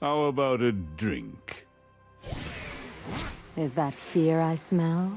How about a drink? Is that fear I smell?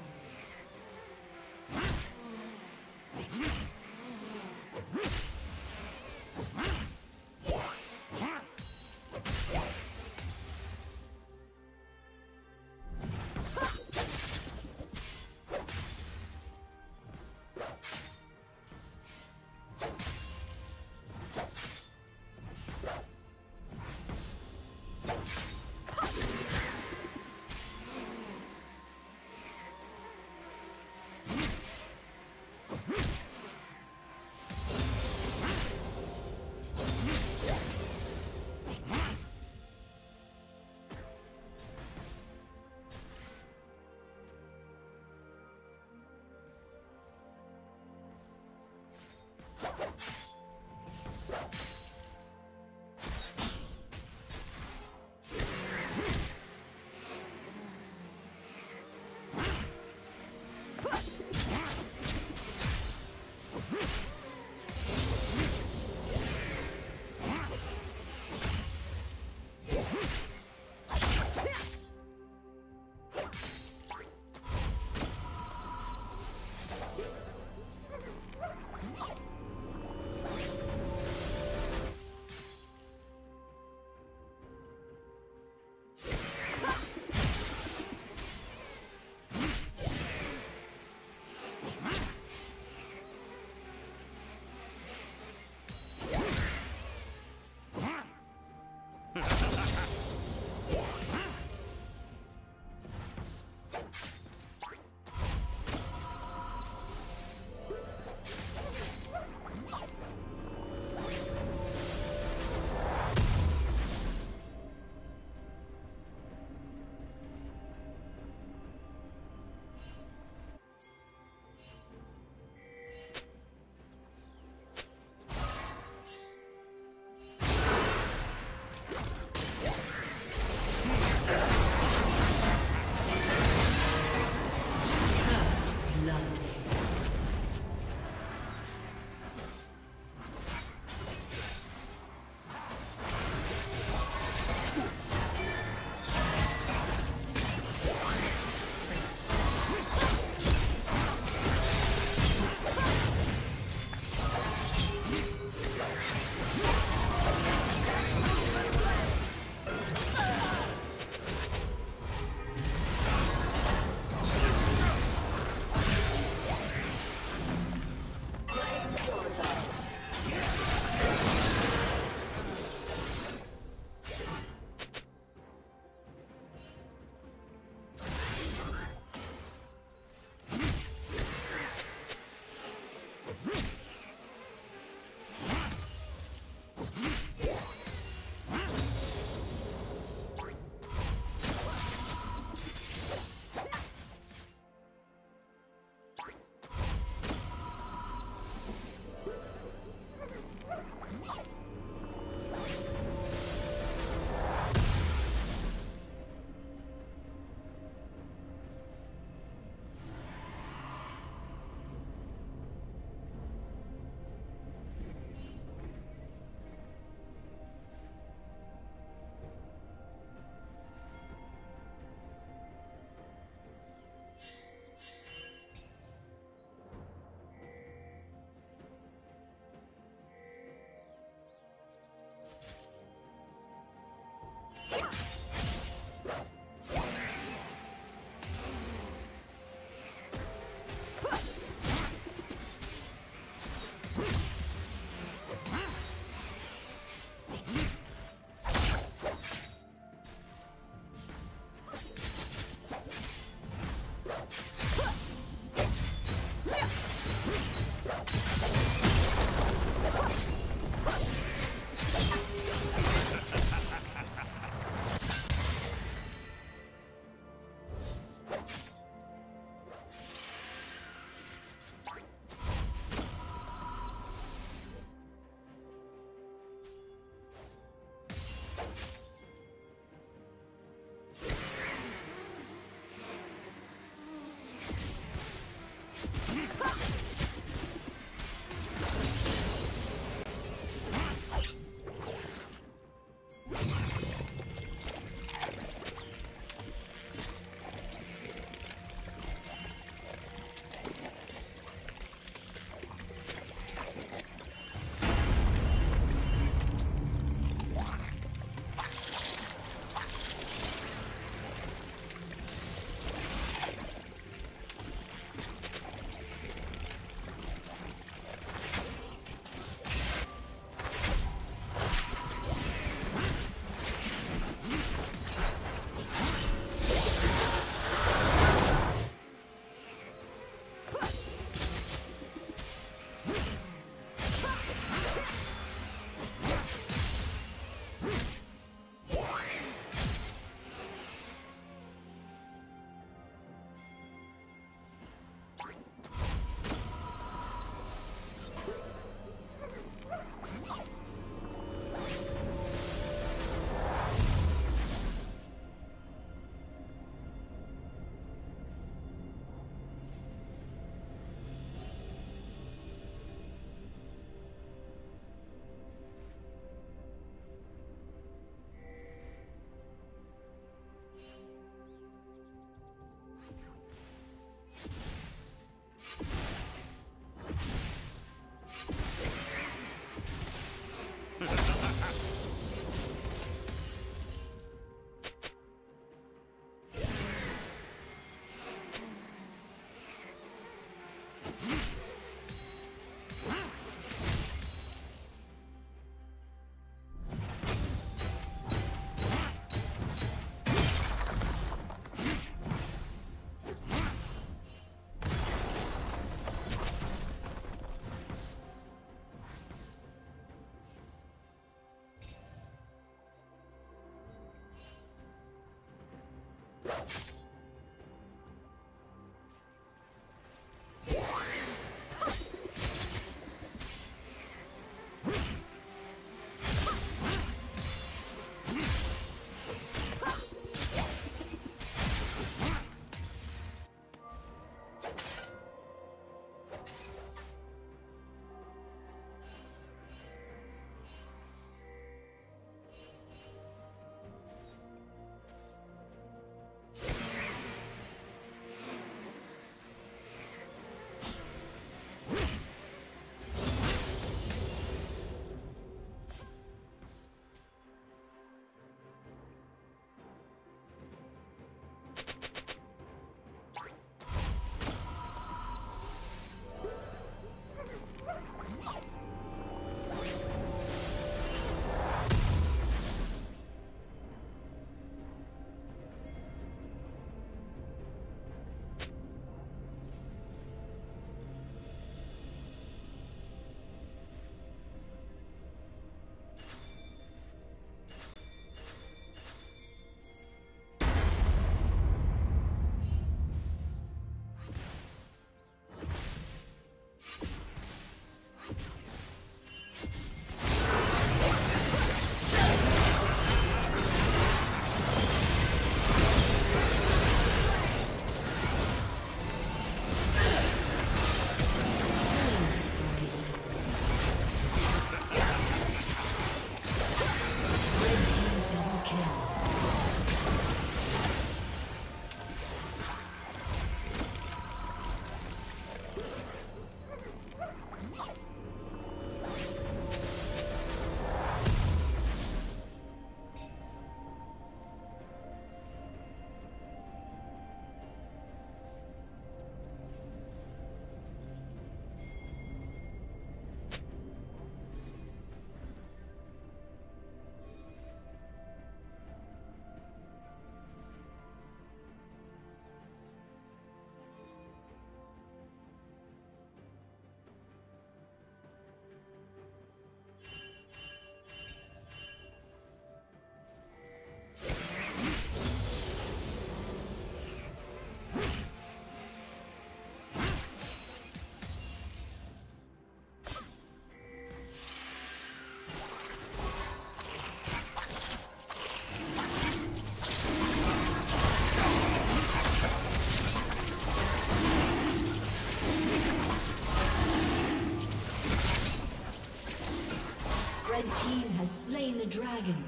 dragon.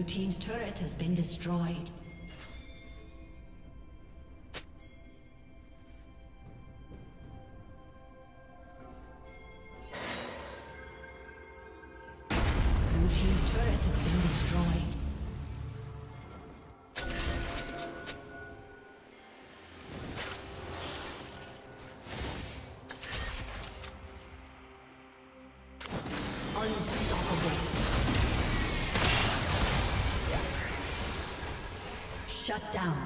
Blue team's turret has been destroyed. Shut down.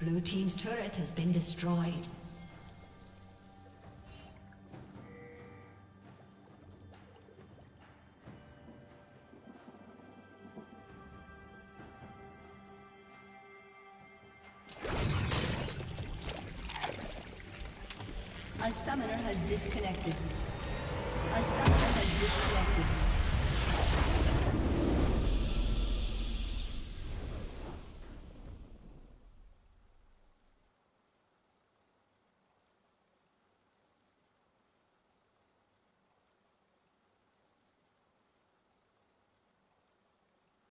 Blue team's turret has been destroyed. A summoner has disconnected.